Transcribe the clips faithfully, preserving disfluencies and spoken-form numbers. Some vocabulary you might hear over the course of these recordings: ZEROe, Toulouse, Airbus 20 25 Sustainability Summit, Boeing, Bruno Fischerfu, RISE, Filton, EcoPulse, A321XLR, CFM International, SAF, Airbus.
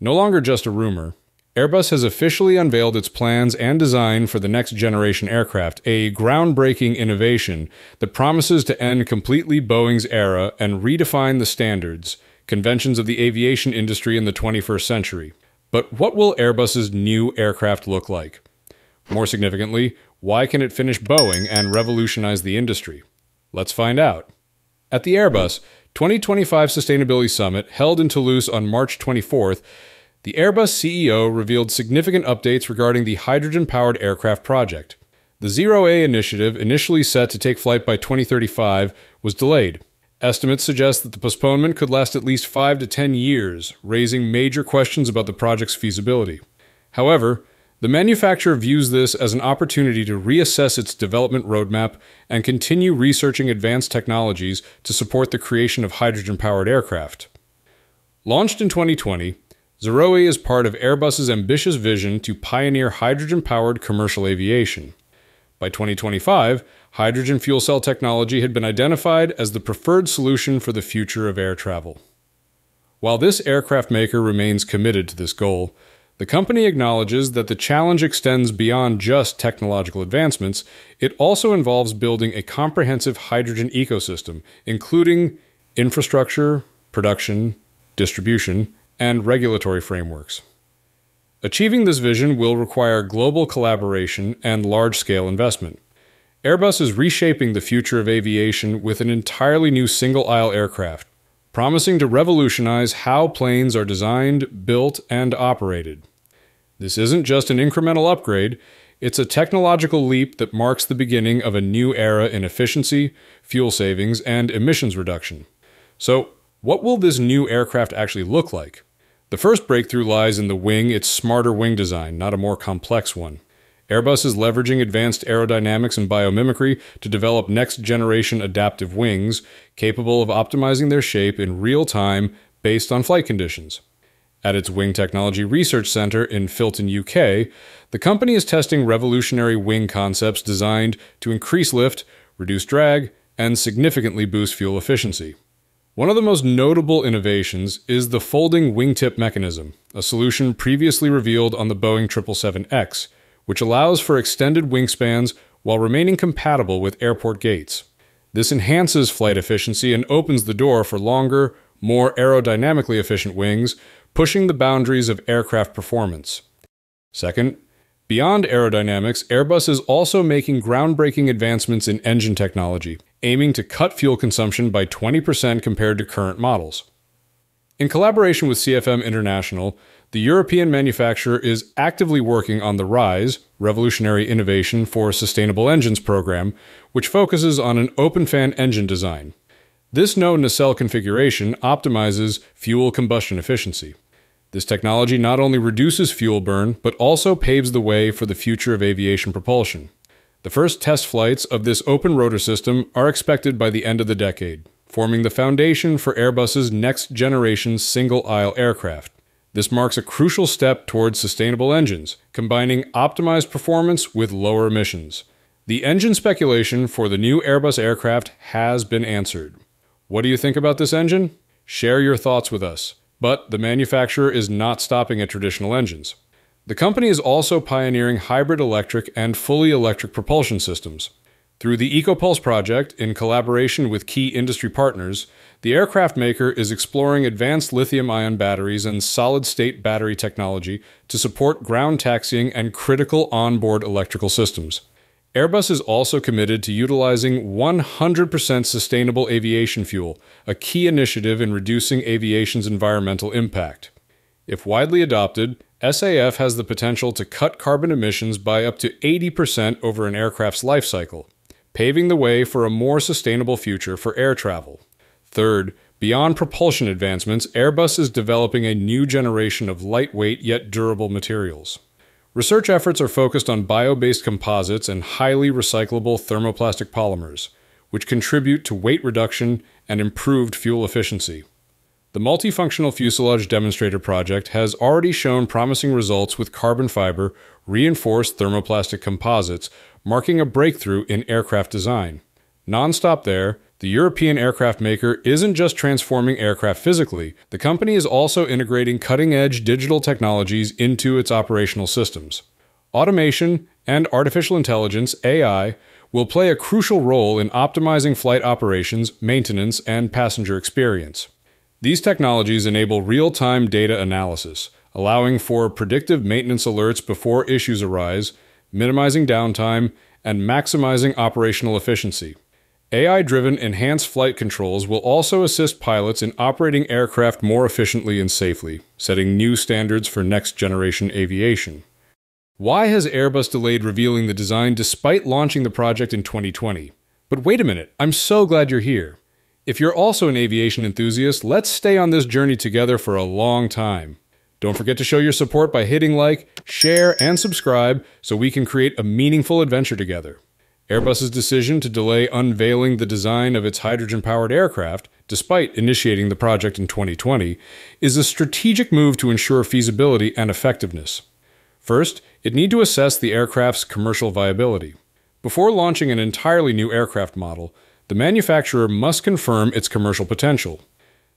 No longer just a rumor, Airbus has officially unveiled its plans and design for the next generation aircraft, a groundbreaking innovation that promises to end completely Boeing's era and redefine the standards, conventions of the aviation industry in the twenty-first century. But what will Airbus's new aircraft look like? More significantly, why can it finish Boeing and revolutionize the industry? Let's find out. At the Airbus twenty twenty-five Sustainability Summit held in Toulouse on March twenty-fourth, the Airbus C E O revealed significant updates regarding the hydrogen-powered aircraft project. The ZEROe initiative, initially set to take flight by twenty thirty-five, was delayed. Estimates suggest that the postponement could last at least five to ten years, raising major questions about the project's feasibility. However, the manufacturer views this as an opportunity to reassess its development roadmap and continue researching advanced technologies to support the creation of hydrogen-powered aircraft. Launched in twenty twenty, ZEROe is part of Airbus's ambitious vision to pioneer hydrogen-powered commercial aviation. By twenty twenty-five, hydrogen fuel cell technology had been identified as the preferred solution for the future of air travel. While this aircraft maker remains committed to this goal, the company acknowledges that the challenge extends beyond just technological advancements. It also involves building a comprehensive hydrogen ecosystem, including infrastructure, production, distribution, and regulatory frameworks. Achieving this vision will require global collaboration and large-scale investment. Airbus is reshaping the future of aviation with an entirely new single-aisle aircraft, promising to revolutionize how planes are designed, built, and operated. This isn't just an incremental upgrade, it's a technological leap that marks the beginning of a new era in efficiency, fuel savings, and emissions reduction. So, what will this new aircraft actually look like? The first breakthrough lies in the wing, its smarter wing design, not a more complex one. Airbus is leveraging advanced aerodynamics and biomimicry to develop next-generation adaptive wings, capable of optimizing their shape in real time based on flight conditions. At its Wing Technology Research Center in Filton, U K, the company is testing revolutionary wing concepts designed to increase lift, reduce drag, and significantly boost fuel efficiency. One of the most notable innovations is the folding wingtip mechanism, a solution previously revealed on the Boeing seven seventy-seven X, which allows for extended wingspans while remaining compatible with airport gates. This enhances flight efficiency and opens the door for longer, more aerodynamically efficient wings, pushing the boundaries of aircraft performance. Second, beyond aerodynamics, Airbus is also making groundbreaking advancements in engine technology, aiming to cut fuel consumption by twenty percent compared to current models. In collaboration with C F M International, the European manufacturer is actively working on the RISE, Revolutionary Innovation for Sustainable Engines program, which focuses on an open-fan engine design. This no-nacelle configuration optimizes fuel combustion efficiency. This technology not only reduces fuel burn, but also paves the way for the future of aviation propulsion. The first test flights of this open rotor system are expected by the end of the decade, forming the foundation for Airbus's next-generation single-aisle aircraft. This marks a crucial step towards sustainable engines, combining optimized performance with lower emissions. The engine speculation for the new Airbus aircraft has been answered. What do you think about this engine? Share your thoughts with us. But the manufacturer is not stopping at traditional engines. The company is also pioneering hybrid electric and fully electric propulsion systems. Through the EcoPulse project, in collaboration with key industry partners, the aircraft maker is exploring advanced lithium-ion batteries and solid-state battery technology to support ground taxiing and critical onboard electrical systems. Airbus is also committed to utilizing one hundred percent sustainable aviation fuel, a key initiative in reducing aviation's environmental impact. If widely adopted, S A F has the potential to cut carbon emissions by up to eighty percent over an aircraft's life cycle, paving the way for a more sustainable future for air travel. Third, beyond propulsion advancements, Airbus is developing a new generation of lightweight yet durable materials. Research efforts are focused on bio-based composites and highly recyclable thermoplastic polymers, which contribute to weight reduction and improved fuel efficiency. The Multifunctional Fuselage Demonstrator Project has already shown promising results with carbon fiber reinforced thermoplastic composites, marking a breakthrough in aircraft design. Non-stop there, The European aircraft maker isn't just transforming aircraft physically, the company is also integrating cutting-edge digital technologies into its operational systems. Automation and artificial intelligence, A I, will play a crucial role in optimizing flight operations, maintenance, and passenger experience. These technologies enable real-time data analysis, allowing for predictive maintenance alerts before issues arise, minimizing downtime, and maximizing operational efficiency. A I-driven enhanced flight controls will also assist pilots in operating aircraft more efficiently and safely, setting new standards for next-generation aviation. Why has Airbus delayed revealing the design despite launching the project in twenty twenty? But wait a minute, I'm so glad you're here. If you're also an aviation enthusiast, let's stay on this journey together for a long time. Don't forget to show your support by hitting like, share, and subscribe so we can create a meaningful adventure together. Airbus's decision to delay unveiling the design of its hydrogen-powered aircraft, despite initiating the project in twenty twenty, is a strategic move to ensure feasibility and effectiveness. First, it needs to assess the aircraft's commercial viability. Before launching an entirely new aircraft model, the manufacturer must confirm its commercial potential.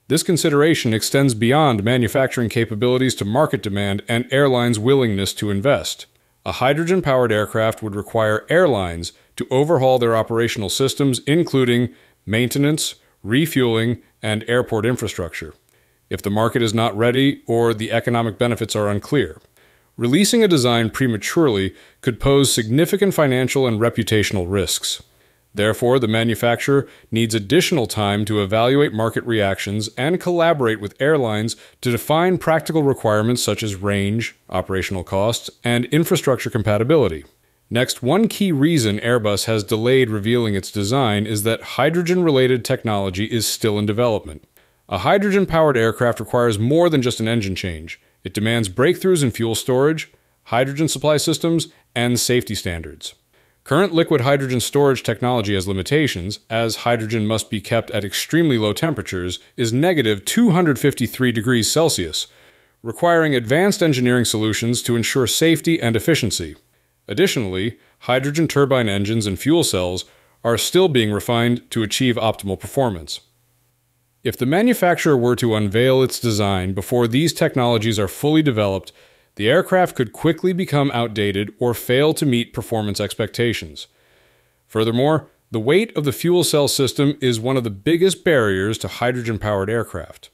This consideration extends beyond manufacturing capabilities to market demand and airlines' willingness to invest. A hydrogen-powered aircraft would require airlines to overhaul their operational systems, including maintenance, refueling, and airport infrastructure, if the market is not ready or the economic benefits are unclear. Releasing a design prematurely could pose significant financial and reputational risks. Therefore, the manufacturer needs additional time to evaluate market reactions and collaborate with airlines to define practical requirements such as range, operational costs, and infrastructure compatibility. Next, one key reason Airbus has delayed revealing its design is that hydrogen-related technology is still in development. A hydrogen-powered aircraft requires more than just an engine change. It demands breakthroughs in fuel storage, hydrogen supply systems, and safety standards. Current liquid hydrogen storage technology has limitations, as hydrogen must be kept at extremely low temperatures, is negative two hundred fifty-three degrees Celsius, requiring advanced engineering solutions to ensure safety and efficiency. Additionally, hydrogen turbine engines and fuel cells are still being refined to achieve optimal performance. If the manufacturer were to unveil its design before these technologies are fully developed, the aircraft could quickly become outdated or fail to meet performance expectations. Furthermore, the weight of the fuel cell system is one of the biggest barriers to hydrogen-powered aircraft.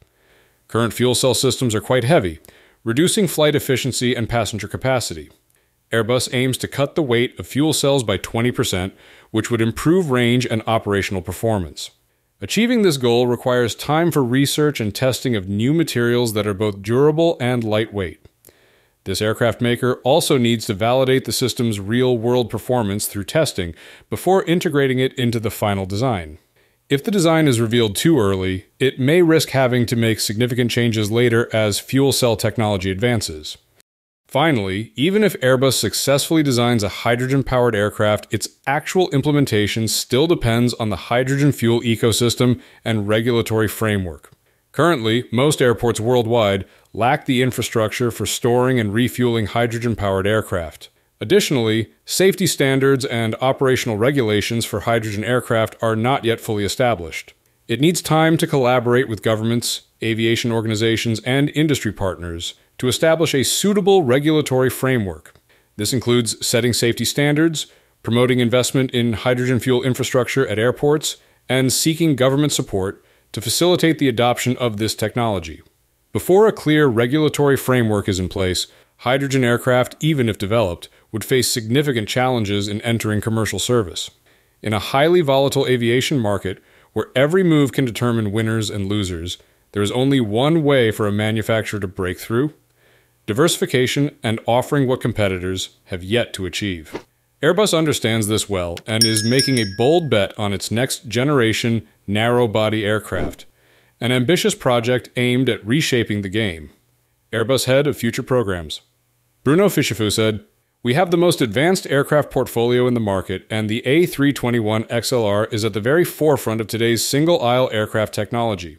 Current fuel cell systems are quite heavy, reducing flight efficiency and passenger capacity. Airbus aims to cut the weight of fuel cells by twenty percent, which would improve range and operational performance. Achieving this goal requires time for research and testing of new materials that are both durable and lightweight. This aircraft maker also needs to validate the system's real-world performance through testing before integrating it into the final design. If the design is revealed too early, it may risk having to make significant changes later as fuel cell technology advances. Finally, even if Airbus successfully designs a hydrogen-powered aircraft, its actual implementation still depends on the hydrogen fuel ecosystem and regulatory framework. Currently, most airports worldwide lack the infrastructure for storing and refueling hydrogen-powered aircraft. Additionally, safety standards and operational regulations for hydrogen aircraft are not yet fully established. It needs time to collaborate with governments, aviation organizations, and industry partners to establish a suitable regulatory framework. This includes setting safety standards, promoting investment in hydrogen fuel infrastructure at airports, and seeking government support to facilitate the adoption of this technology. Before a clear regulatory framework is in place, hydrogen aircraft, even if developed, would face significant challenges in entering commercial service. In a highly volatile aviation market, where every move can determine winners and losers, there is only one way for a manufacturer to break through: diversification and offering what competitors have yet to achieve. Airbus understands this well and is making a bold bet on its next-generation narrow-body aircraft, an ambitious project aimed at reshaping the game. Airbus Head of Future Programs, Bruno Fischerfu, said, "We have the most advanced aircraft portfolio in the market, and the A three twenty-one X L R is at the very forefront of today's single-aisle aircraft technology.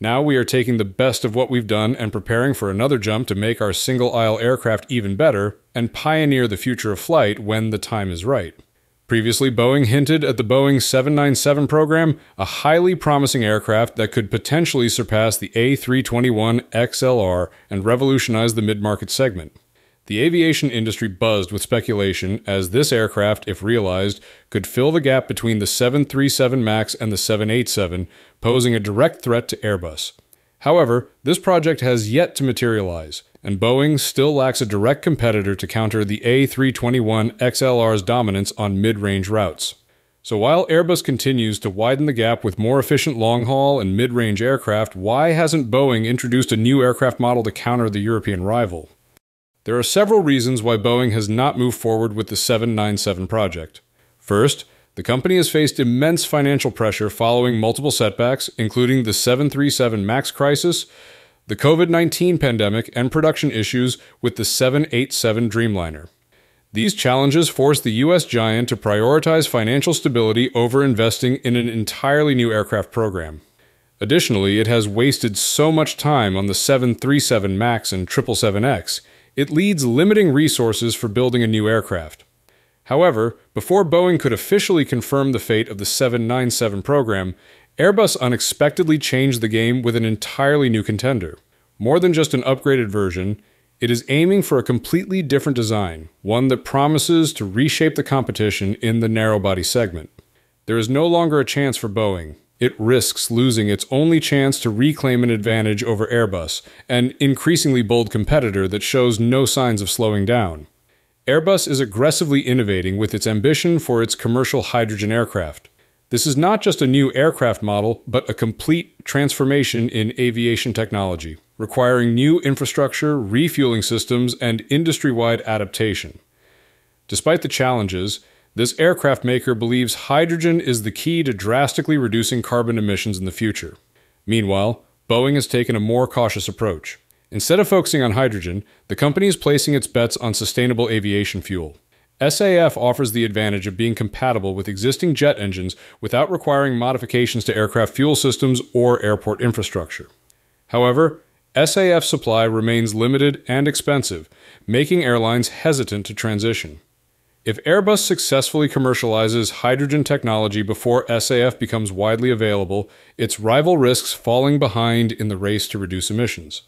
Now we are taking the best of what we've done and preparing for another jump to make our single-aisle aircraft even better and pioneer the future of flight when the time is right." Previously, Boeing hinted at the Boeing seven ninety-seven program, a highly promising aircraft that could potentially surpass the A three twenty-one X L R and revolutionize the mid-market segment. The aviation industry buzzed with speculation as this aircraft, if realized, could fill the gap between the seven thirty-seven MAX and the seven eighty-seven, posing a direct threat to Airbus. However, this project has yet to materialize, and Boeing still lacks a direct competitor to counter the A three twenty-one X L R's dominance on mid-range routes. So while Airbus continues to widen the gap with more efficient long-haul and mid-range aircraft, why hasn't Boeing introduced a new aircraft model to counter the European rival? There are several reasons why Boeing has not moved forward with the seven ninety-seven project. First, the company has faced immense financial pressure following multiple setbacks, including the seven thirty-seven MAX crisis, the COVID nineteen pandemic, and production issues with the seven eighty-seven Dreamliner. These challenges forced the U S giant to prioritize financial stability over investing in an entirely new aircraft program. Additionally, it has wasted so much time on the seven thirty-seven MAX and triple seven X, it leads limiting resources for building a new aircraft. However, before Boeing could officially confirm the fate of the seven ninety-seven program, Airbus unexpectedly changed the game with an entirely new contender. More than just an upgraded version, it is aiming for a completely different design, one that promises to reshape the competition in the narrowbody segment. There is no longer a chance for Boeing. It risks losing its only chance to reclaim an advantage over Airbus, an increasingly bold competitor that shows no signs of slowing down. Airbus is aggressively innovating with its ambition for its commercial hydrogen aircraft. This is not just a new aircraft model, but a complete transformation in aviation technology, requiring new infrastructure, refueling systems, and industry-wide adaptation. Despite the challenges, this aircraft maker believes hydrogen is the key to drastically reducing carbon emissions in the future. Meanwhile, Boeing has taken a more cautious approach. Instead of focusing on hydrogen, the company is placing its bets on sustainable aviation fuel. S A F offers the advantage of being compatible with existing jet engines without requiring modifications to aircraft fuel systems or airport infrastructure. However, S A F supply remains limited and expensive, making airlines hesitant to transition. If Airbus successfully commercializes hydrogen technology before S A F becomes widely available, its rival risks falling behind in the race to reduce emissions.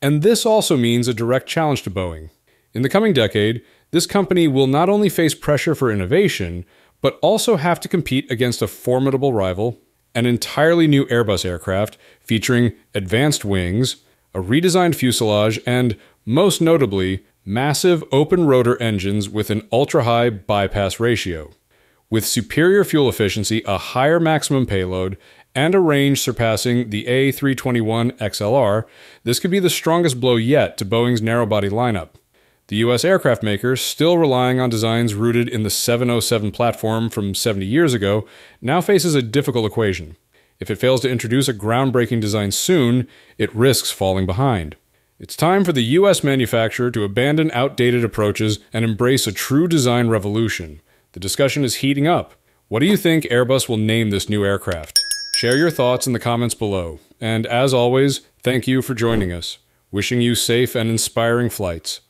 And this also means a direct challenge to Boeing. In the coming decade, this company will not only face pressure for innovation, but also have to compete against a formidable rival, an entirely new Airbus aircraft featuring advanced wings, a redesigned fuselage, and, most notably, massive open-rotor engines with an ultra-high bypass ratio. With superior fuel efficiency, a higher maximum payload, and a range surpassing the A three twenty-one X L R, this could be the strongest blow yet to Boeing's narrowbody lineup. The U S aircraft maker, still relying on designs rooted in the seven oh seven platform from seventy years ago, now faces a difficult equation. If it fails to introduce a groundbreaking design soon, it risks falling behind. It's time for the U S manufacturer to abandon outdated approaches and embrace a true design revolution. The discussion is heating up. What do you think Airbus will name this new aircraft? Share your thoughts in the comments below. And as always, thank you for joining us. Wishing you safe and inspiring flights.